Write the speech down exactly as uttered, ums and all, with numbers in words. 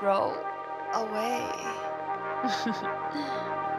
throw away.